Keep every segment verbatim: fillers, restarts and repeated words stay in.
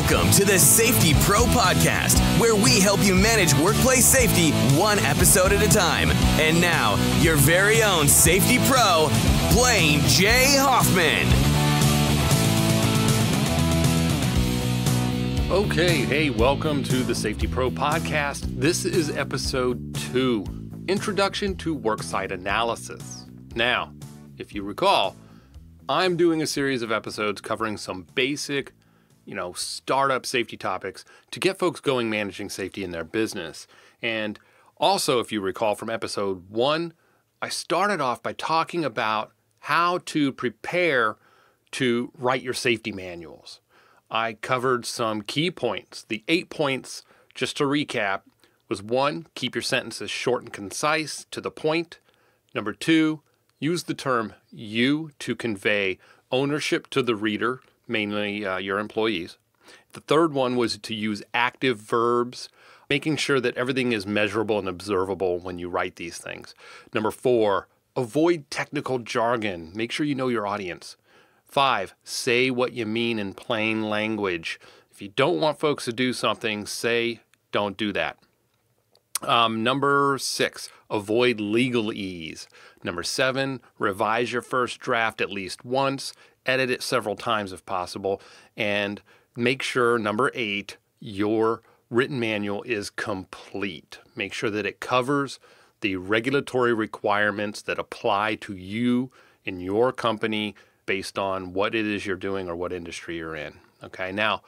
Welcome to the Safety Pro Podcast, where we help you manage workplace safety one episode at a time. And now, your very own Safety Pro, Blaine J. Hoffman. Okay, hey, welcome to the Safety Pro Podcast. This is episode two, Introduction to Worksite Analysis. Now, if you recall, I'm doing a series of episodes covering some basic, you know, startup safety topics to get folks going managing safety in their business. And also, if you recall from episode one, I started off by talking about how to prepare to write your safety manuals. I covered some key points. The eight points, just to recap, was one, keep your sentences short and concise, to the point. Number two, use the term you to convey ownership to the reader, mainly uh, your employees. The third one was to use active verbs, making sure that everything is measurable and observable when you write these things. Number four, avoid technical jargon. Make sure you know your audience. Five, say what you mean in plain language. If you don't want folks to do something, say, don't do that. Um, number six, avoid legalese. Number seven, revise your first draft at least once, edit it several times if possible, and make sure, number eight, your written manual is complete. Make sure that it covers the regulatory requirements that apply to you in your company based on what it is you're doing or what industry you're in. Okay, now,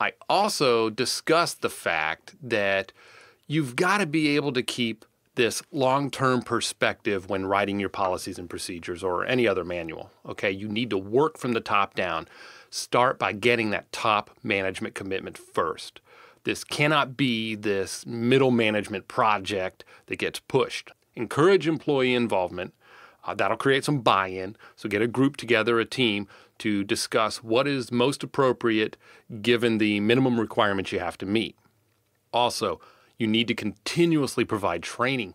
I also discussed the fact that you've got to be able to keep this long-term perspective when writing your policies and procedures or any other manual, okay? You need to work from the top down. Start by getting that top management commitment first. This cannot be this middle management project that gets pushed. Encourage employee involvement. Uh, that'll create some buy-in. So get a group together, a team, to discuss what is most appropriate given the minimum requirements you have to meet. Also, you need to continuously provide training.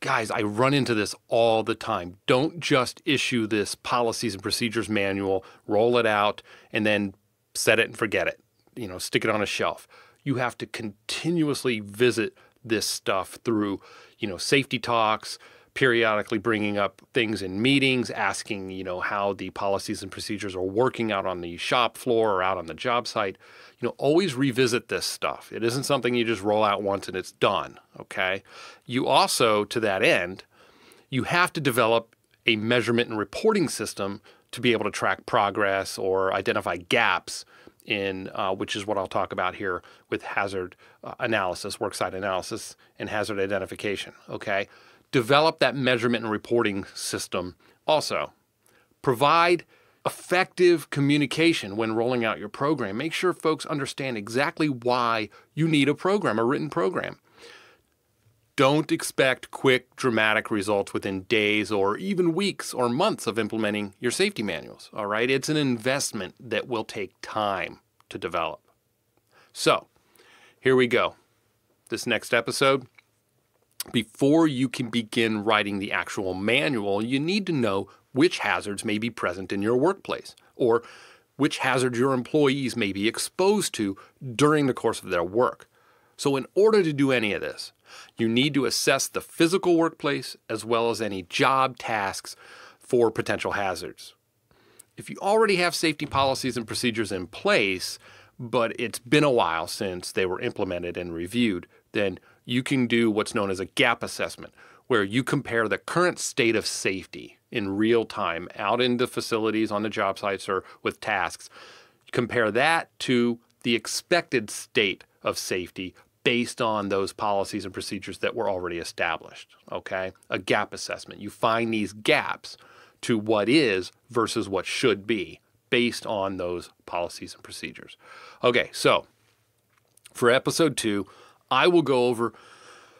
Guys, I run into this all the time. Don't just issue this policies and procedures manual, roll it out, and then set it and forget it. You know, stick it on a shelf. You have to continuously visit this stuff through, you know, safety talks, periodically bringing up things in meetings, asking, you know, how the policies and procedures are working out on the shop floor or out on the job site. You know, always revisit this stuff. It isn't something you just roll out once and it's done, okay? You also, to that end, you have to develop a measurement and reporting system to be able to track progress or identify gaps in, uh, which is what I'll talk about here with hazard uh, analysis, worksite analysis, and hazard identification, okay? Develop that measurement and reporting system. Also, provide effective communication when rolling out your program. Make sure folks understand exactly why you need a program, a written program. Don't expect quick, dramatic results within days or even weeks or months of implementing your safety manuals, all right? It's an investment that will take time to develop. So, here we go. This next episode, before you can begin writing the actual manual, you need to know which hazards may be present in your workplace or which hazards your employees may be exposed to during the course of their work. So in order to do any of this, you need to assess the physical workplace as well as any job tasks for potential hazards. If you already have safety policies and procedures in place, but it's been a while since they were implemented and reviewed, then you can do what's known as a gap assessment, where you compare the current state of safety in real time out in the facilities, on the job sites, or with tasks. Compare that to the expected state of safety based on those policies and procedures that were already established, okay? A gap assessment. You find these gaps to what is versus what should be based on those policies and procedures. Okay, so for episode two, I will go over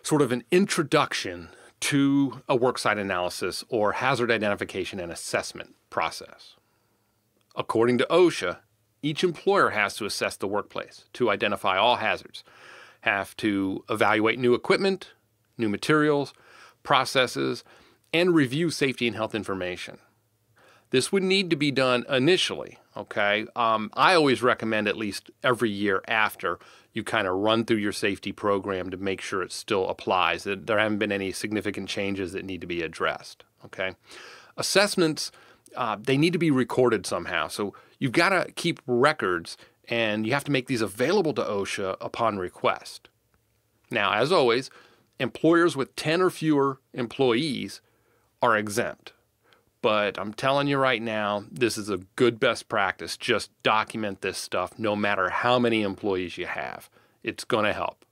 sort of an introduction to a worksite analysis or hazard identification and assessment process. According to OSHA, each employer has to assess the workplace to identify all hazards, have to evaluate new equipment, new materials, processes, and review safety and health information. This would need to be done initially, okay? Um, I always recommend at least every year after you kind of run through your safety program to make sure it still applies, that there haven't been any significant changes that need to be addressed, okay? Assessments, uh, they need to be recorded somehow. So you've got to keep records, and you have to make these available to OSHA upon request. Now, as always, employers with ten or fewer employees are exempt. But I'm telling you right now, this is a good best practice. Just document this stuff no matter how many employees you have. It's going to help.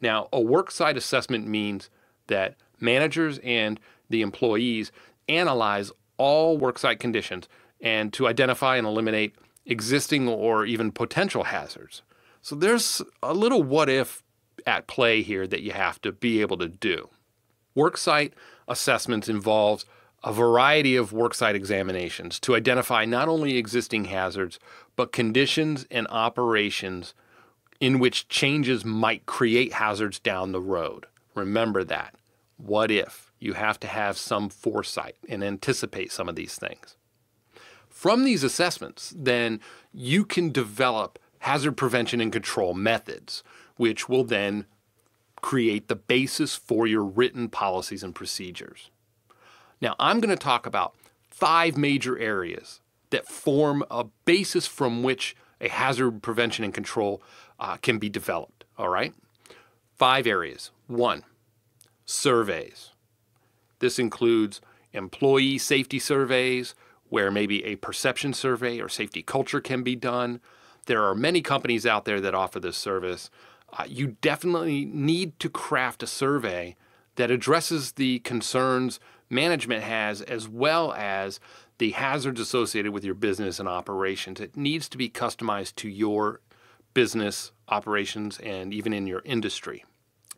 Now, a worksite assessment means that managers and the employees analyze all worksite conditions and to identify and eliminate existing or even potential hazards. So there's a little what if at play here that you have to be able to do. Worksite assessments involves a variety of worksite examinations to identify not only existing hazards, but conditions and operations in which changes might create hazards down the road. Remember that. What if? You have to have some foresight and anticipate some of these things. From these assessments, then, you can develop hazard prevention and control methods, which will then create the basis for your written policies and procedures. Now, I'm going to talk about five major areas that form a basis from which a hazard prevention and control uh, can be developed, all right? Five areas. One, surveys. This includes employee safety surveys, where maybe a perception survey or safety culture can be done. There are many companies out there that offer this service. Uh, you definitely need to craft a survey that addresses the concerns management has, as well as the hazards associated with your business and operations. It needs to be customized to your business operations and even in your industry.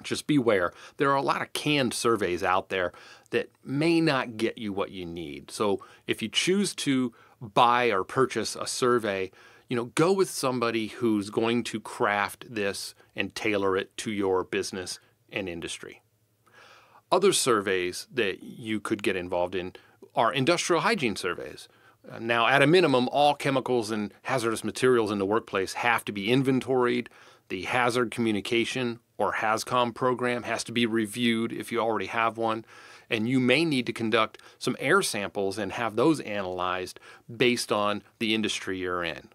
Just beware, there are a lot of canned surveys out there that may not get you what you need. So if you choose to buy or purchase a survey, you know, go with somebody who's going to craft this and tailor it to your business and industry. Other surveys that you could get involved in are industrial hygiene surveys. Now, at a minimum, all chemicals and hazardous materials in the workplace have to be inventoried. The hazard communication or Hazcom program has to be reviewed if you already have one. And you may need to conduct some air samples and have those analyzed based on the industry you're in.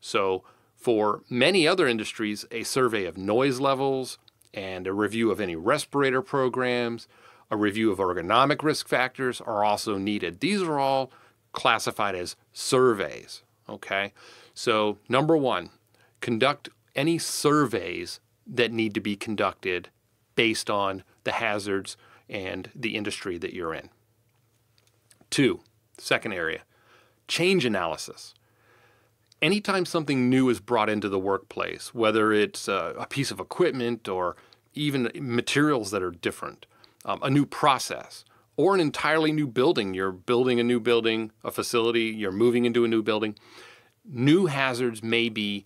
So for many other industries, a survey of noise levels, and a review of any respirator programs, a review of ergonomic risk factors are also needed. These are all classified as surveys, okay? So number one, conduct any surveys that need to be conducted based on the hazards and the industry that you're in. Two, second area, change analysis. Anytime something new is brought into the workplace, whether it's a, a piece of equipment or even materials that are different, um, a new process, or an entirely new building, you're building a new building, a facility, you're moving into a new building, new hazards may be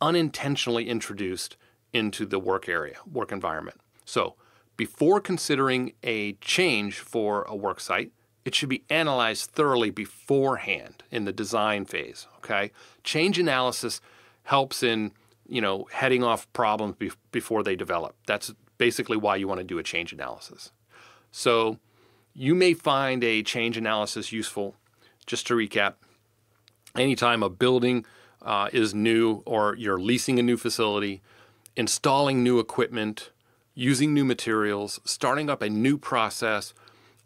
unintentionally introduced into the work area, work environment. So before considering a change for a work site, it should be analyzed thoroughly beforehand in the design phase, okay? Change analysis helps in, you know, heading off problems be before they develop. That's basically why you want to do a change analysis. So you may find a change analysis useful. Just to recap, anytime a building uh, is new or you're leasing a new facility, installing new equipment, using new materials, starting up a new process,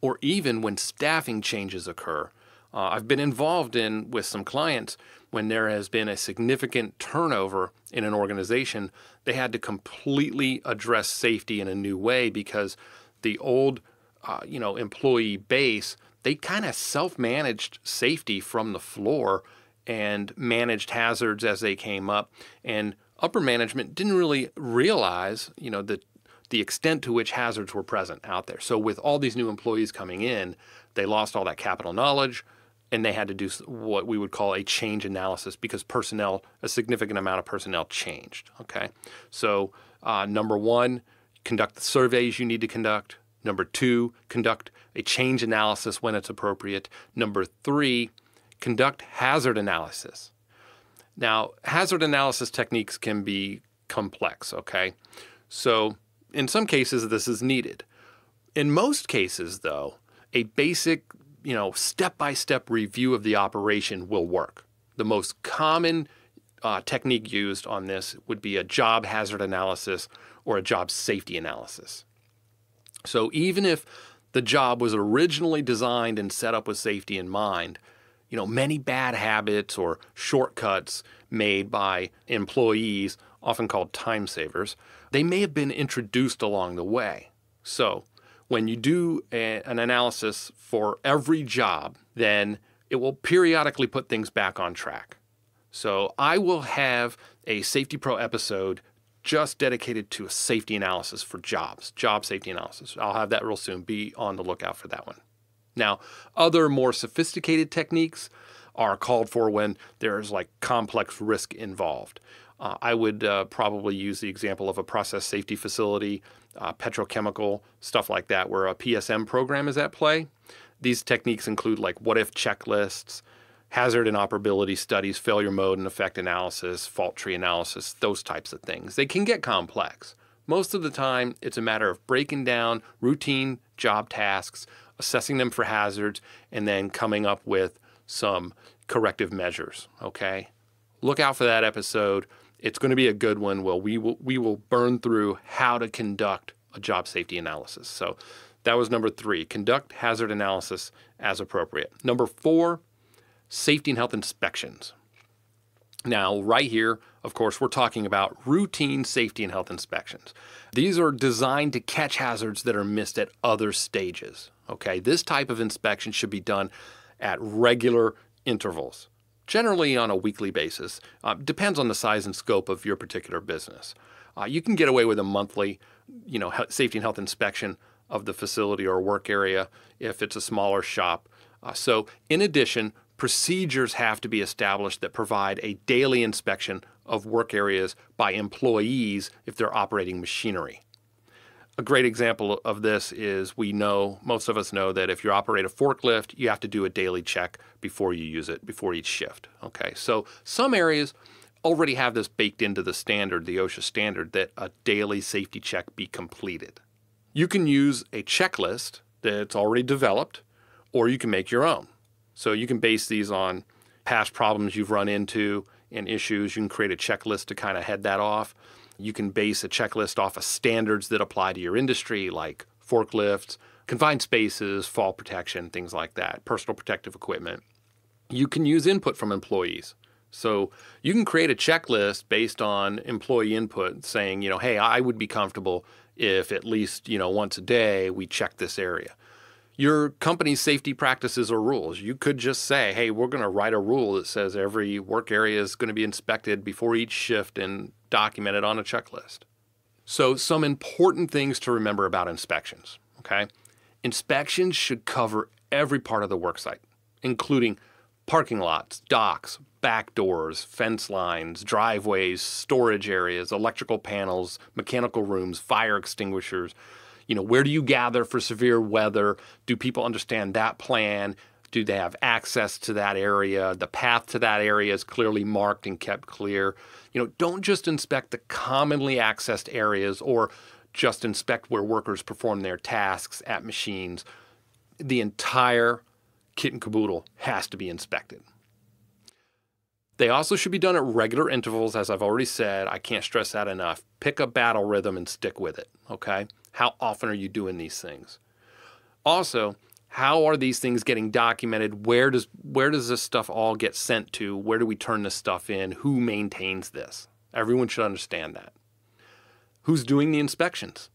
or even when staffing changes occur. Uh, I've been involved in with some clients when there has been a significant turnover in an organization, they had to completely address safety in a new way because the old uh, you know, employee base, they kind of self-managed safety from the floor and managed hazards as they came up. And upper management didn't really realize, you know, the the extent to which hazards were present out there. So with all these new employees coming in, they lost all that capital knowledge, and they had to do what we would call a change analysis because personnel, a significant amount of personnel changed, okay? So uh, number one, conduct the surveys you need to conduct. Number two, conduct a change analysis when it's appropriate. Number three, conduct hazard analysis. Now, hazard analysis techniques can be complex, okay? So in some cases, this is needed. In most cases, though, a basic, you know, step-by-step review of the operation will work. The most common uh, technique used on this would be a job hazard analysis or a job safety analysis. So even if the job was originally designed and set up with safety in mind, you know, many bad habits or shortcuts made by employees, often called time savers, they may have been introduced along the way. So when you do a, an analysis for every job, then it will periodically put things back on track. So I will have a Safety Pro episode just dedicated to a safety analysis for jobs, job safety analysis. I'll have that real soon. Be on the lookout for that one. Now, other more sophisticated techniques are called for when there's like complex risk involved. Uh, I would uh, probably use the example of a process safety facility, uh, petrochemical, stuff like that, where a P S M program is at play. These techniques include like what-if checklists, hazard and operability studies, failure mode and effect analysis, fault tree analysis, those types of things. They can get complex. Most of the time, it's a matter of breaking down routine job tasks, assessing them for hazards, and then coming up with some corrective measures, okay? Look out for that episode. It's going to be a good one. Well, we will, we will burn through how to conduct a job safety analysis. So that was number three, conduct hazard analysis as appropriate. Number four, safety and health inspections. Now, right here, of course, we're talking about routine safety and health inspections. These are designed to catch hazards that are missed at other stages, okay? This type of inspection should be done at regular intervals, generally on a weekly basis. Uh, depends on the size and scope of your particular business. Uh, you can get away with a monthly, you know, safety and health inspection of the facility or work area if it's a smaller shop. Uh, so in addition, procedures have to be established that provide a daily inspection of work areas by employees if they're operating machinery. A great example of this is we know, most of us know, that if you operate a forklift, you have to do a daily check before you use it, before each shift, okay? So some areas already have this baked into the standard, the OSHA standard, that a daily safety check be completed. You can use a checklist that's already developed, or you can make your own. So you can base these on past problems you've run into and issues. You can create a checklist to kind of head that off. You can base a checklist off of standards that apply to your industry, like forklifts, confined spaces, fall protection, things like that, personal protective equipment. You can use input from employees. So you can create a checklist based on employee input saying, you know, hey, I would be comfortable if at least, you know, once a day we check this area. Your company's safety practices or rules. You could just say, hey, we're going to write a rule that says every work area is going to be inspected before each shift and documented on a checklist. So some important things to remember about inspections, okay? Inspections should cover every part of the worksite, including parking lots, docks, back doors, fence lines, driveways, storage areas, electrical panels, mechanical rooms, fire extinguishers. You know, where do you gather for severe weather? Do people understand that plan? Do they have access to that area? The path to that area is clearly marked and kept clear. You know, don't just inspect the commonly accessed areas or just inspect where workers perform their tasks at machines. The entire kit and caboodle has to be inspected. They also should be done at regular intervals, as I've already said. I can't stress that enough. Pick a battle rhythm and stick with it, okay? How often are you doing these things? Also, how are these things getting documented? Where does, where does this stuff all get sent to? Where do we turn this stuff in? Who maintains this? Everyone should understand that. Who's doing the inspections?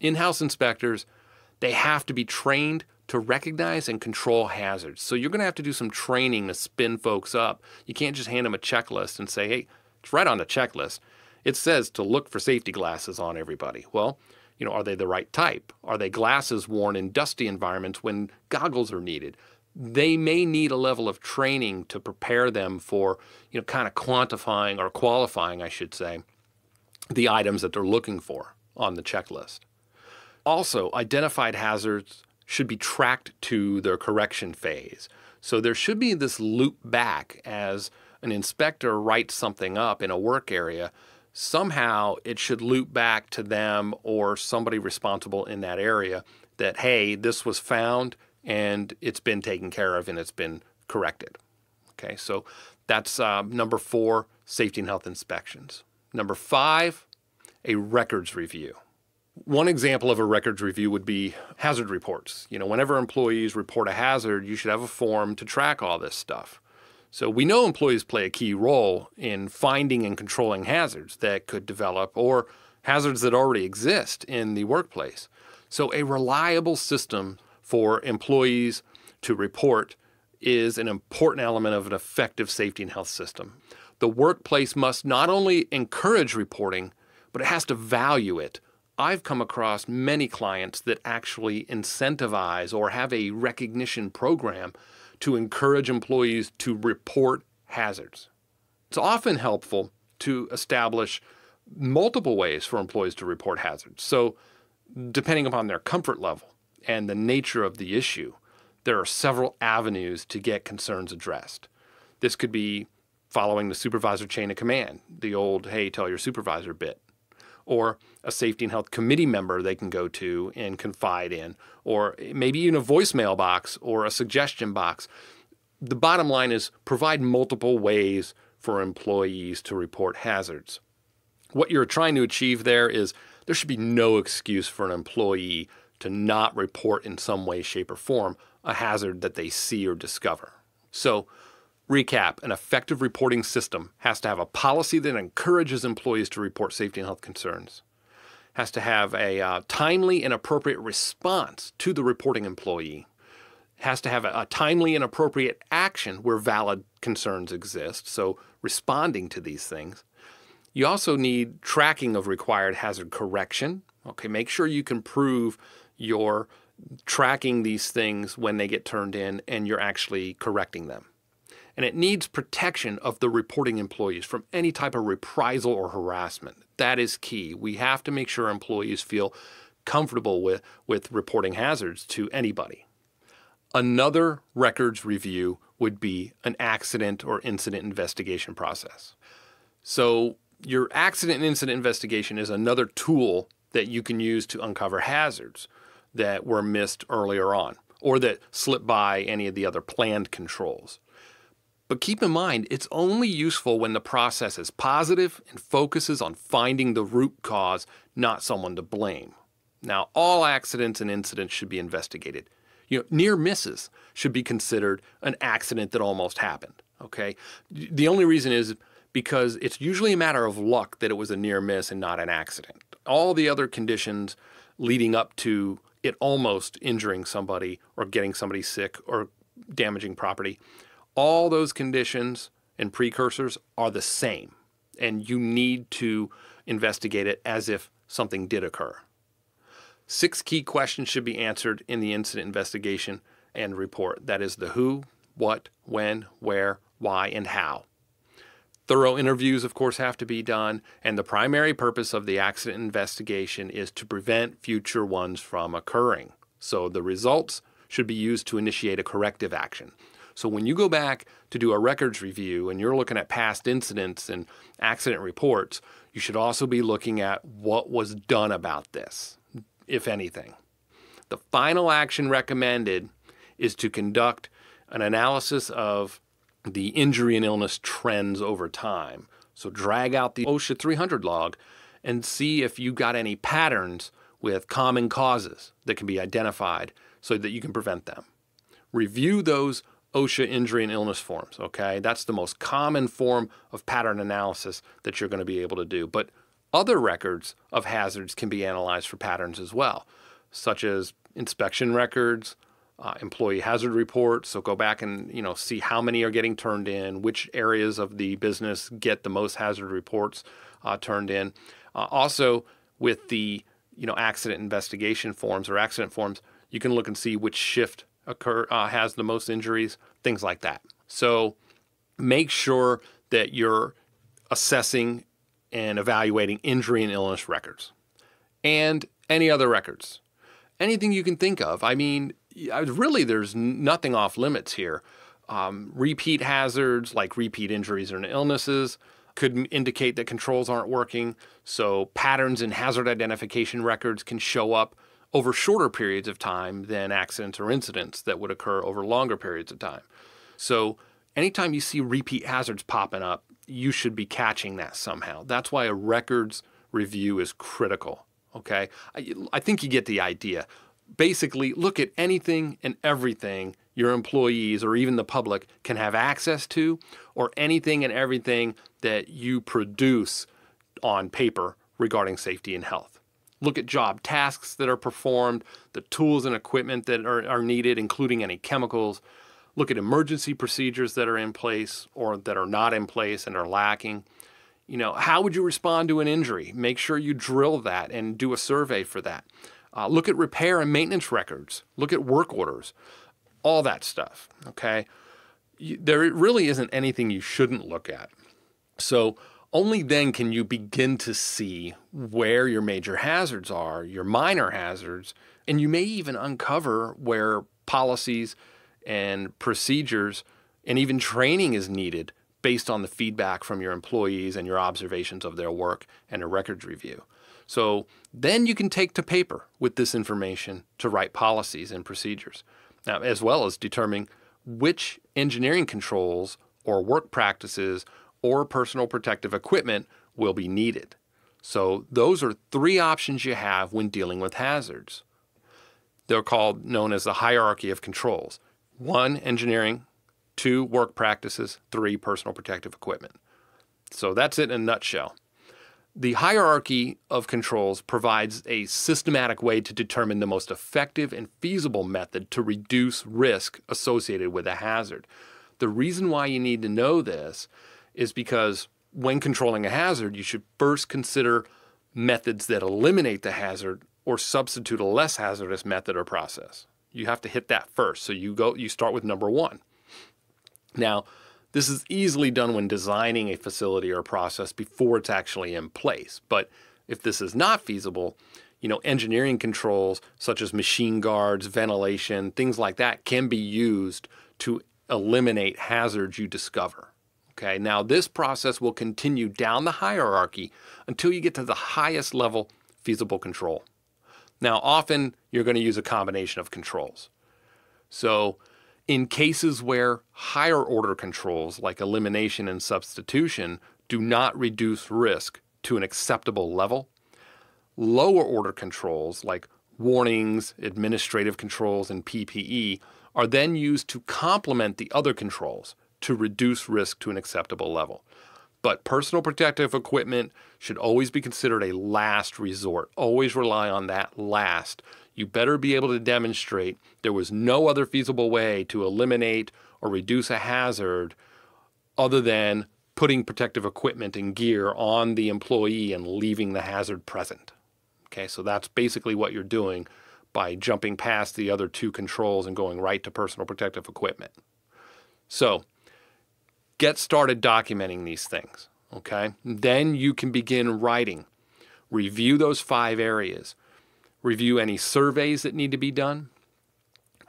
In-house inspectors, they have to be trained to recognize and control hazards. So you're going to have to do some training to spin folks up. You can't just hand them a checklist and say, hey, it's right on the checklist. It says to look for safety glasses on everybody. Well, you know, are they the right type? Are they glasses worn in dusty environments when goggles are needed? They may need a level of training to prepare them for, you know, kind of quantifying or qualifying, I should say, the items that they're looking for on the checklist. Also, identified hazards should be tracked to their correction phase. So there should be this loop back as an inspector writes something up in a work area. Somehow it should loop back to them or somebody responsible in that area that, hey, this was found and it's been taken care of and it's been corrected. Okay, so that's uh, number four, safety and health inspections. Number five, a records review. One example of a records review would be hazard reports. You know, whenever employees report a hazard, you should have a form to track all this stuff. So we know employees play a key role in finding and controlling hazards that could develop or hazards that already exist in the workplace. So a reliable system for employees to report is an important element of an effective safety and health system. The workplace must not only encourage reporting, but it has to value it. I've come across many clients that actually incentivize or have a recognition program to encourage employees to report hazards. It's often helpful to establish multiple ways for employees to report hazards. So depending upon their comfort level and the nature of the issue, there are several avenues to get concerns addressed. This could be following the supervisor chain of command, the old, hey, tell your supervisor bit, or a safety and health committee member they can go to and confide in, or maybe even a voicemail box or a suggestion box. The bottom line is provide multiple ways for employees to report hazards. What you're trying to achieve there is there should be no excuse for an employee to not report in some way, shape, or form a hazard that they see or discover. So, recap, an effective reporting system has to have a policy that encourages employees to report safety and health concerns, has to have a uh, timely and appropriate response to the reporting employee, has to have a, a timely and appropriate action where valid concerns exist, so responding to these things. You also need tracking of required hazard correction. Okay, make sure you can prove you're tracking these things when they get turned in and you're actually correcting them. And it needs protection of the reporting employees from any type of reprisal or harassment. That is key. We have to make sure employees feel comfortable with, with reporting hazards to anybody. Another records review would be an accident or incident investigation process. So your accident and incident investigation is another tool that you can use to uncover hazards that were missed earlier on or that slipped by any of the other planned controls. But keep in mind, it's only useful when the process is positive and focuses on finding the root cause, not someone to blame. Now, all accidents and incidents should be investigated. You know, near misses should be considered an accident that almost happened, okay? The only reason is because it's usually a matter of luck that it was a near miss and not an accident. All the other conditions leading up to it almost injuring somebody or getting somebody sick or damaging property, all those conditions and precursors are the same, and you need to investigate it as if something did occur. Six key questions should be answered in the incident investigation and report. That is the who, what, when, where, why, and how. Thorough interviews, of course, have to be done, and the primary purpose of the accident investigation is to prevent future ones from occurring. So the results should be used to initiate a corrective action. So when you go back to do a records review and you're looking at past incidents and accident reports, you should also be looking at what was done about this, if anything. The final action recommended is to conduct an analysis of the injury and illness trends over time. So drag out the OSHA three hundred log and see if you got any patterns with common causes that can be identified so that you can prevent them. Review those OSHA injury and illness forms, okay? That's the most common form of pattern analysis that you're going to be able to do. But other records of hazards can be analyzed for patterns as well, such as inspection records, Uh, employee hazard reports, so go back and you know see how many are getting turned in, which areas of the business get the most hazard reports uh, turned in. Uh, also, with the you know accident investigation forms or accident forms, you can look and see which shift occur uh, has the most injuries, things like that. So make sure that you're assessing and evaluating injury and illness records and any other records. anything you can think of. I mean, really, there's nothing off limits here. Um, repeat hazards, like repeat injuries or illnesses, could indicate that controls aren't working. So patterns in hazard identification records can show up over shorter periods of time than accidents or incidents that would occur over longer periods of time. So anytime you see repeat hazards popping up, you should be catching that somehow. That's why a records review is critical, okay? I, I think you get the idea. Basically, look at anything and everything your employees or even the public can have access to, or anything and everything that you produce on paper regarding safety and health. Look at job tasks that are performed, the tools and equipment that are, are needed, including any chemicals. Look at emergency procedures that are in place or that are not in place and are lacking. You know, how would you respond to an injury? Make sure you drill that and do a survey for that. Uh, look at repair and maintenance records. Look at work orders. All that stuff, okay? You, there really isn't anything you shouldn't look at. So only then can you begin to see where your major hazards are, your minor hazards, and you may even uncover where policies and procedures and even training is needed based on the feedback from your employees and your observations of their work and a records review. So then you can take to paper with this information to write policies and procedures. Now, as well as determining which engineering controls or work practices or personal protective equipment will be needed. So those are three options you have when dealing with hazards. They're called, known as the hierarchy of controls. One, engineering, two, work practices, three, personal protective equipment. So that's it in a nutshell. The hierarchy of controls provides a systematic way to determine the most effective and feasible method to reduce risk associated with a hazard. The reason why you need to know this is because when controlling a hazard, you should first consider methods that eliminate the hazard or substitute a less hazardous method or process. You have to hit that first. So you go, you start with number one. Now, this is easily done when designing a facility or a process before it's actually in place. But if this is not feasible, you know, engineering controls such as machine guards, ventilation, things like that can be used to eliminate hazards you discover. Okay, now this process will continue down the hierarchy until you get to the highest level feasible control. Now, often you're going to use a combination of controls. So in cases where higher order controls like elimination and substitution do not reduce risk to an acceptable level, lower order controls like warnings, administrative controls, and P P E are then used to complement the other controls to reduce risk to an acceptable level. But personal protective equipment should always be considered a last resort. Always rely on that last. You better be able to demonstrate there was no other feasible way to eliminate or reduce a hazard other than putting protective equipment and gear on the employee and leaving the hazard present. Okay, so that's basically what you're doing by jumping past the other two controls and going right to personal protective equipment. So get started documenting these things, okay? Then you can begin writing. Review those five areas. Review any surveys that need to be done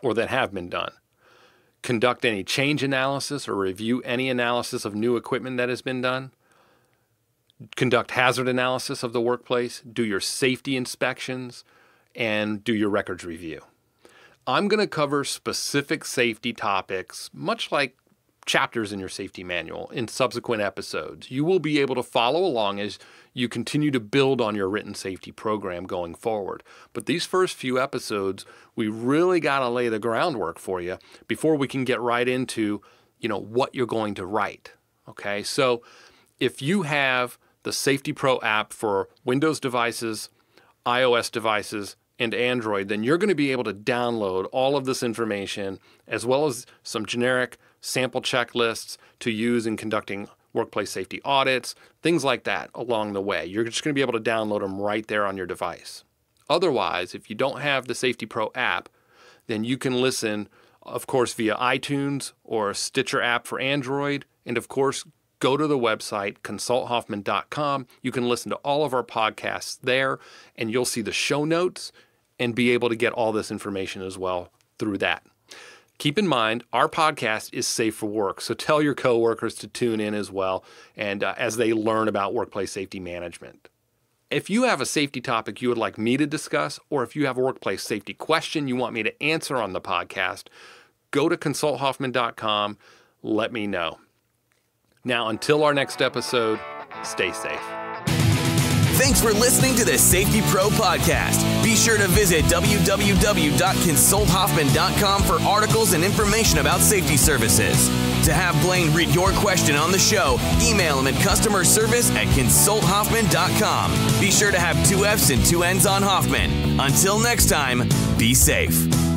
or that have been done. Conduct any change analysis or review any analysis of new equipment that has been done. Conduct hazard analysis of the workplace. Do your safety inspections and do your records review. I'm going to cover specific safety topics, much like chapters in your safety manual, in subsequent episodes. You will be able to follow along as you continue to build on your written safety program going forward. But these first few episodes, we really got to lay the groundwork for you before we can get right into, you know, what you're going to write. Okay, so if you have the Safety Pro app for Windows devices, iOS devices, and Android, then you're going to be able to download all of this information as well as some generic sample checklists to use in conducting workplace safety audits, things like that along the way. You're just going to be able to download them right there on your device. Otherwise, if you don't have the Safety Pro app, then you can listen, of course, via iTunes or Stitcher app for Android. And of course, go to the website, consult hoffman dot com. You can listen to all of our podcasts there, and you'll see the show notes and be able to get all this information as well through that. Keep in mind, our podcast is Safe for Work, so tell your coworkers to tune in as well, and uh, as they learn about workplace safety management. If you have a safety topic you would like me to discuss, or if you have a workplace safety question you want me to answer on the podcast, go to consult hoffman dot com, let me know. Now, until our next episode, stay safe. Thanks for listening to the Safety Pro Podcast. Be sure to visit w w w dot consult hoffman dot com for articles and information about safety services. To have Blaine read your question on the show, email him at customer service at consult hoffman dot com. Be sure to have two F's and two N's on Hoffman. Until next time, be safe.